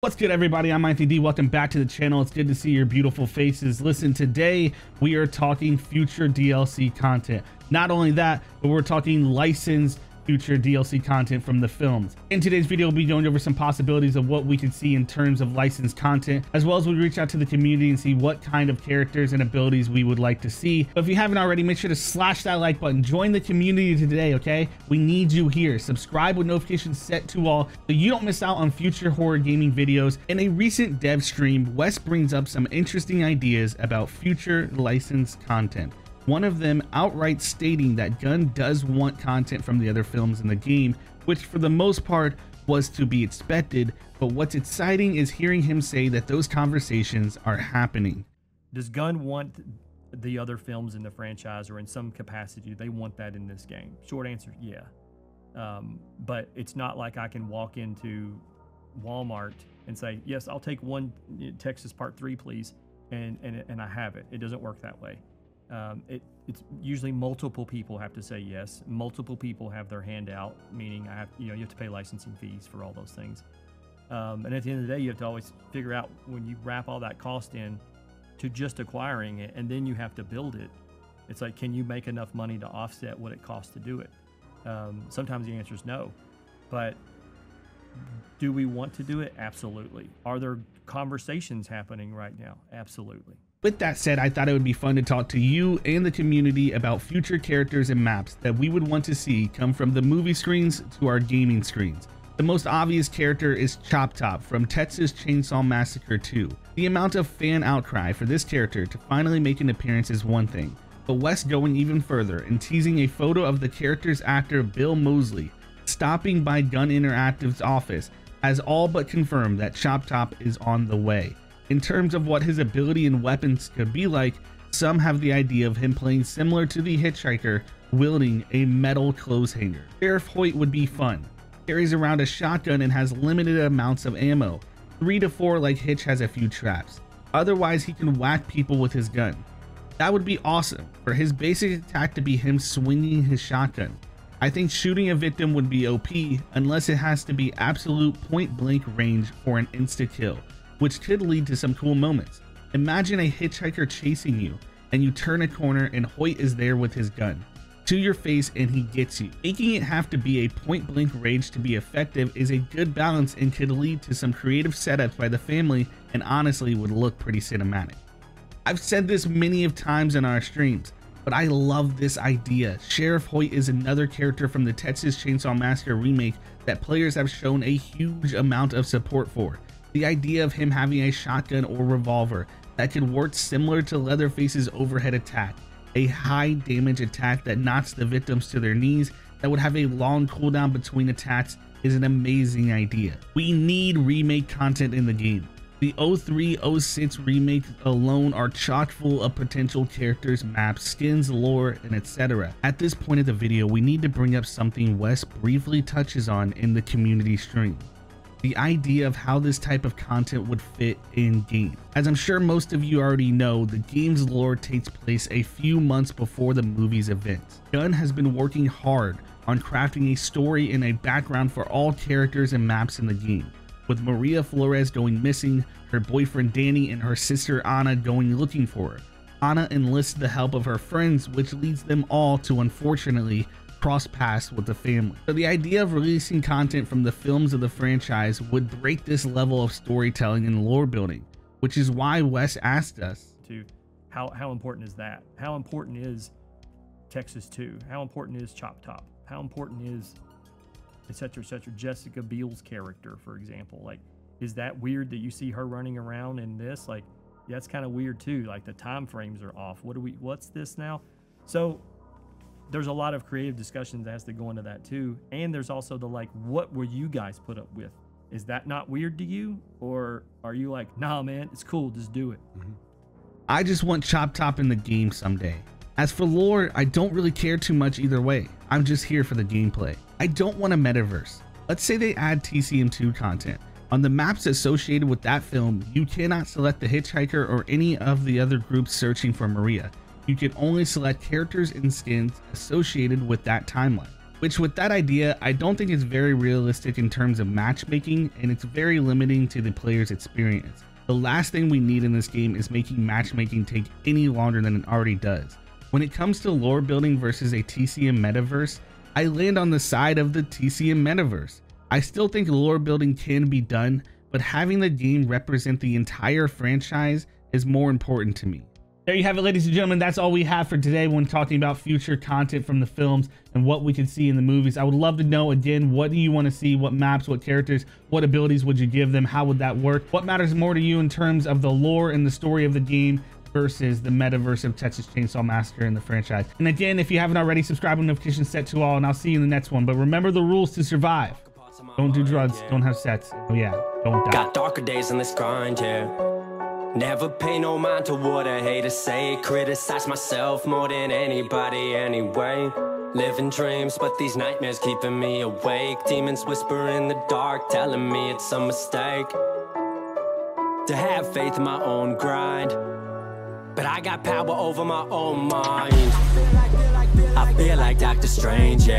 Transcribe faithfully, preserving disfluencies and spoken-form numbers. What's good, everybody? I'm IAnthonyD. Welcome back to the channel. It's good to see your beautiful faces. Listen, today we are talking future D L C content. Not only that, but we're talking licensed future D L C content from the films. In today's video, we'll be going over some possibilities of what we could see in terms of licensed content, as well as we reach out to the community and see what kind of characters and abilities we would like to see. But if you haven't already, make sure to slash that like button. Join the community today, okay? We need you here. Subscribe with notifications set to all so you don't miss out on future horror gaming videos. In a recent dev stream, Wes brings up some interesting ideas about future licensed content. One of them outright stating that Gunn does want content from the other films in the game, which for the most part was to be expected, but what's exciting is hearing him say that those conversations are happening. Does Gunn want the other films in the franchise, or in some capacity, they want that in this game? Short answer, yeah. Um, but it's not like I can walk into Walmart and say, yes, I'll take one Texas Part three, please, and, and, and I have it. It doesn't work that way. Um, it, it's usually multiple people have to say yes. Multiple people have their hand out, meaning I have, you know, you have to pay licensing fees for all those things. Um, and at the end of the day, you have to always figure out when you wrap all that cost in to just acquiring it, and then you have to build it. It's like, can you make enough money to offset what it costs to do it? Um, sometimes the answer is no, but do we want to do it? Absolutely. Are there conversations happening right now? Absolutely. With that said, I thought it would be fun to talk to you and the community about future characters and maps that we would want to see come from the movie screens to our gaming screens. The most obvious character is Chop Top from Texas Chainsaw Massacre two. The amount of fan outcry for this character to finally make an appearance is one thing, but Wes going even further and teasing a photo of the character's actor Bill Moseley stopping by Gunn Interactive's office has all but confirmed that Chop Top is on the way. In terms of what his ability and weapons could be like, some have the idea of him playing similar to the Hitchhiker, wielding a metal clothes hanger. Sheriff Hoyt would be fun. Carries around a shotgun and has limited amounts of ammo. Three to four like Hitch has a few traps. Otherwise, he can whack people with his gun. That would be awesome for his basic attack to be him swinging his shotgun. I think shooting a victim would be O P unless it has to be absolute point blank range for an insta kill, which could lead to some cool moments. Imagine a hitchhiker chasing you and you turn a corner and Hoyt is there with his gun to your face and he gets you. Making it have to be a point blank range to be effective is a good balance and could lead to some creative setups by the family, and honestly would look pretty cinematic. I've said this many of times in our streams, but I love this idea. Sheriff Hoyt is another character from the Texas Chainsaw Massacre remake that players have shown a huge amount of support for. The idea of him having a shotgun or revolver that could work similar to Leatherface's overhead attack, a high damage attack that knocks the victims to their knees that would have a long cooldown between attacks, is an amazing idea. We need remake content in the game. The oh three oh six remakes alone are chock full of potential characters, maps, skins, lore, and et cetera. At this point of the video, we need to bring up something Wes briefly touches on in the community stream: the idea of how this type of content would fit in game. As I'm sure most of you already know, the game's lore takes place a few months before the movie's events. Gunn has been working hard on crafting a story and a background for all characters and maps in the game, with Maria Flores going missing, her boyfriend Danny and her sister Anna going looking for her. Anna enlists the help of her friends, which leads them all to, unfortunately, cross paths with the family. So the idea of releasing content from the films of the franchise would break this level of storytelling and lore building, which is why Wes asked us to how how important is that? How important is Texas two? How important is Chop Top? How important is et cetera, et cetera? Jessica Biel's character, for example, like, is that weird that you see her running around in this? Like, yeah, that's kind of weird too. Like, the time frames are off. What do we? What's this now? So there's a lot of creative discussions that has to go into that too. And there's also the, like, what were you guys put up with? Is that not weird to you? Or are you like, nah, man, it's cool, just do it. Mm-hmm. I just want Chop Top in the game someday. As for lore, I don't really care too much either way. I'm just here for the gameplay. I don't want a metaverse. Let's say they add T C M two content. On the maps associated with that film, you cannot select the hitchhiker or any of the other groups searching for Maria. You can only select characters and skins associated with that timeline. which with that idea, I don't think it's very realistic in terms of matchmaking, and it's very limiting to the player's experience. The last thing we need in this game is making matchmaking take any longer than it already does. When it comes to lore building versus a T C M metaverse, I land on the side of the T C M metaverse. I still think lore building can be done, but having the game represent the entire franchise is more important to me. There you have it, ladies and gentlemen. That's all we have for today when talking about future content from the films and what we can see in the movies. I would love to know, again, what do you want to see? What maps, what characters, what abilities would you give them? How would that work? What matters more to you in terms of the lore and the story of the game versus the metaverse of Texas Chainsaw Massacre in the franchise? And again, if you haven't already, subscribe with notifications set to all, and I'll see you in the next one. But remember the rules to survive. Don't do drugs, don't have sex. Oh yeah, don't die. Got darker days in this grind, yeah. Never pay no mind to what I hate to say. Criticize myself more than anybody anyway. Living dreams, but these nightmares keeping me awake. Demons whisper in the dark, telling me it's a mistake to have faith in my own grind, but I got power over my own mind. I feel like Doctor Strange, yeah.